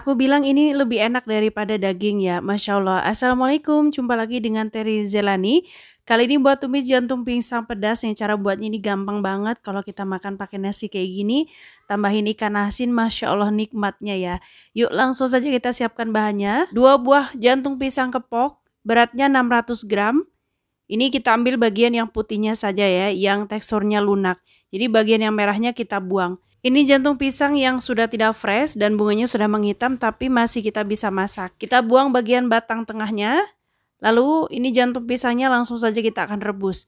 Aku bilang ini lebih enak daripada daging ya, Masya Allah. Assalamualaikum, jumpa lagi dengan Ririn Jaelani. Kali ini buat tumis jantung pisang pedas yang cara buatnya ini gampang banget. Kalau kita makan pakai nasi kayak gini, tambahin ikan asin, Masya Allah nikmatnya ya. Yuk langsung saja kita siapkan bahannya. 2 buah jantung pisang kepok, beratnya 600 gram. Ini kita ambil bagian yang putihnya saja ya, yang teksturnya lunak. Jadi bagian yang merahnya kita buang. Ini jantung pisang yang sudah tidak fresh dan bunganya sudah menghitam tapi masih kita bisa masak. Kita buang bagian batang tengahnya, lalu ini jantung pisangnya langsung saja kita akan rebus.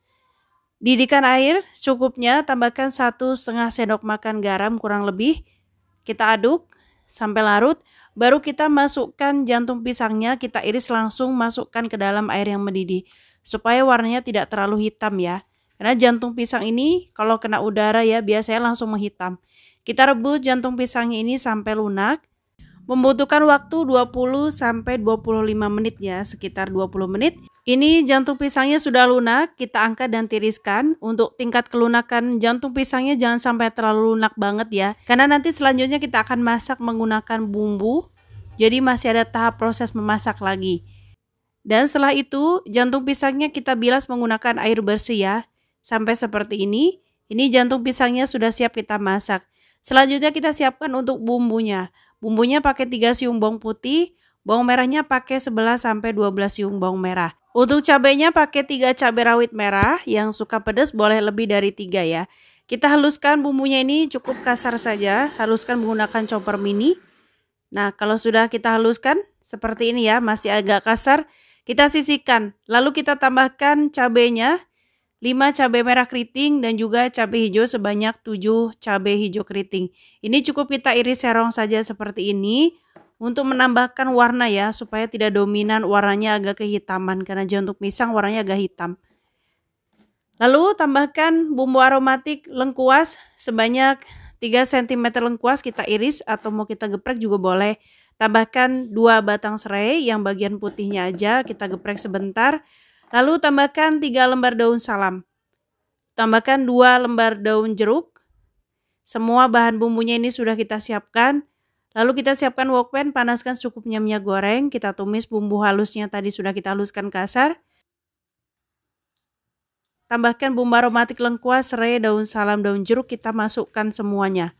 Didihkan air secukupnya, tambahkan 1,5 sendok makan garam kurang lebih. Kita aduk sampai larut, baru kita masukkan jantung pisangnya, kita iris langsung masukkan ke dalam air yang mendidih. Supaya warnanya tidak terlalu hitam ya. Karena jantung pisang ini kalau kena udara ya biasanya langsung menghitam. Kita rebus jantung pisangnya ini sampai lunak. Membutuhkan waktu 20-25 menit ya, sekitar 20 menit. Ini jantung pisangnya sudah lunak, kita angkat dan tiriskan. Untuk tingkat kelunakan jantung pisangnya jangan sampai terlalu lunak banget ya. Karena nanti selanjutnya kita akan masak menggunakan bumbu. Jadi masih ada tahap proses memasak lagi. Dan setelah itu jantung pisangnya kita bilas menggunakan air bersih ya. Sampai seperti ini. Ini jantung pisangnya sudah siap kita masak. Selanjutnya kita siapkan untuk bumbunya. Bumbunya pakai 3 siung bawang putih, bawang merahnya pakai 11-12 siung bawang merah. Untuk cabainya pakai 3 cabai rawit merah, yang suka pedas boleh lebih dari 3 ya. Kita haluskan bumbunya ini cukup kasar saja, haluskan menggunakan chopper mini. Nah kalau sudah kita haluskan seperti ini ya, masih agak kasar, kita sisihkan. Lalu kita tambahkan cabainya. 5 cabai merah keriting dan juga cabai hijau sebanyak 7 cabai hijau keriting. Ini cukup kita iris serong saja seperti ini untuk menambahkan warna ya, supaya tidak dominan warnanya agak kehitaman karena jantung pisang warnanya agak hitam. Lalu tambahkan bumbu aromatik lengkuas sebanyak 3 cm lengkuas kita iris atau mau kita geprek juga boleh. Tambahkan 2 batang serai yang bagian putihnya aja kita geprek sebentar. Lalu tambahkan 3 lembar daun salam. Tambahkan 2 lembar daun jeruk. Semua bahan bumbunya ini sudah kita siapkan. Lalu kita siapkan wokpan, panaskan secukupnya minyak goreng. Kita tumis bumbu halusnya tadi sudah kita haluskan kasar. Tambahkan bumbu aromatik lengkuas, serai, daun salam, daun jeruk. Kita masukkan semuanya.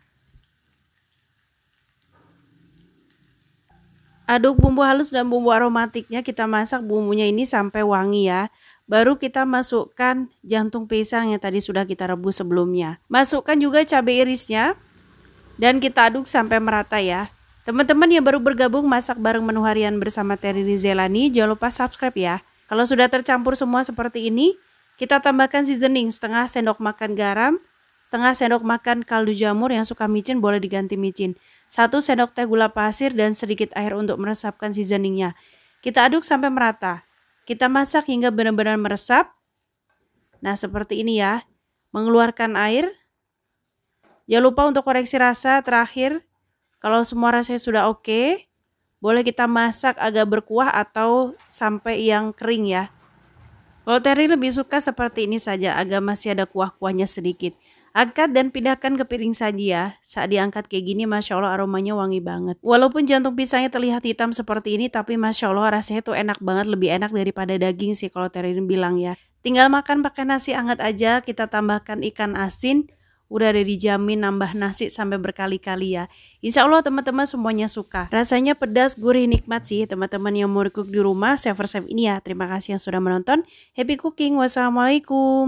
Aduk bumbu halus dan bumbu aromatiknya, kita masak bumbunya ini sampai wangi ya. Baru kita masukkan jantung pisang yang tadi sudah kita rebus sebelumnya. Masukkan juga cabai irisnya dan kita aduk sampai merata ya. Teman-teman yang baru bergabung masak bareng menu harian bersama Ririn Jaelani, jangan lupa subscribe ya. Kalau sudah tercampur semua seperti ini, kita tambahkan seasoning 1/2 sendok makan garam, 1/2 sendok makan kaldu jamur, yang suka micin boleh diganti micin. 1 sendok teh gula pasir dan sedikit air untuk meresapkan seasoningnya. Kita aduk sampai merata. Kita masak hingga benar-benar meresap. Nah seperti ini ya. Mengeluarkan air. Jangan lupa untuk koreksi rasa terakhir. Kalau semua rasanya sudah oke, boleh kita masak agak berkuah atau sampai yang kering ya. Kalau Ririn lebih suka seperti ini saja, agak masih ada kuah-kuahnya sedikit. Angkat dan pindahkan ke piring saji ya. Saat diangkat kayak gini Masya Allah aromanya wangi banget. Walaupun jantung pisangnya terlihat hitam seperti ini, tapi Masya Allah rasanya tuh enak banget. Lebih enak daripada daging sih kalau Ririn bilang ya. Tinggal makan pakai nasi hangat aja. Kita tambahkan ikan asin. Udah ada dijamin nambah nasi sampai berkali-kali ya. Insya Allah teman-teman semuanya suka. Rasanya pedas, gurih, nikmat sih. Teman-teman yang mau cook di rumah, save ini ya. Terima kasih yang sudah menonton. Happy cooking. Wassalamualaikum.